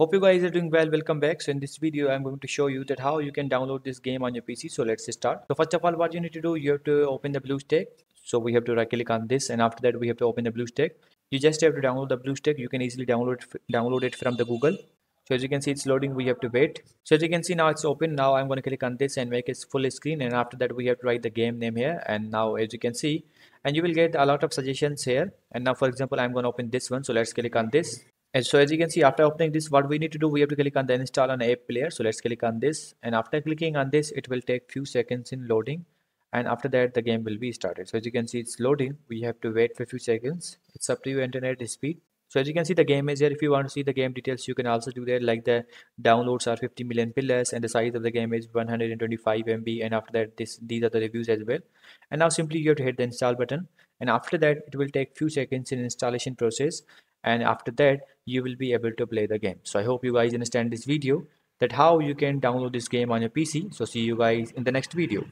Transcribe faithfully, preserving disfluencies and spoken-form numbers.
Hope you guys are doing well. Welcome back. So in this video I'm going to show you that how you can download this game on your P C. So let's start. So first of all, what you need to do, you have to open the BlueStack. So we have to right click on this, and after that we have to open the BlueStack. You just have to download the BlueStack. You can easily download download it from the Google. So as you can see, it's loading. We have to wait. So as you can see, now it's open. Now I'm going to click on this and make it full screen, and after that we have to write the game name here. And now as you can see, and you will get a lot of suggestions here. And now for example, I'm going to open this one. So let's click on this. And so as you can see, after opening this, what we need to do, we have to click on the install on app player. So let's click on this, and after clicking on this, it will take few seconds in loading, and after that the game will be started. So as you can see, it's loading. We have to wait for a few seconds. It's up to your internet speed. So as you can see, the game is here. If you want to see the game details, you can also do that. Like the downloads are fifty million pillars, and the size of the game is one hundred twenty-five M B. And after that, this these are the reviews as well. And now simply you have to hit the install button. And after that, it will take few seconds in installation process. And after that, you will be able to play the game. So I hope you guys understand this video, that how you can download this game on your P C. So see you guys in the next video.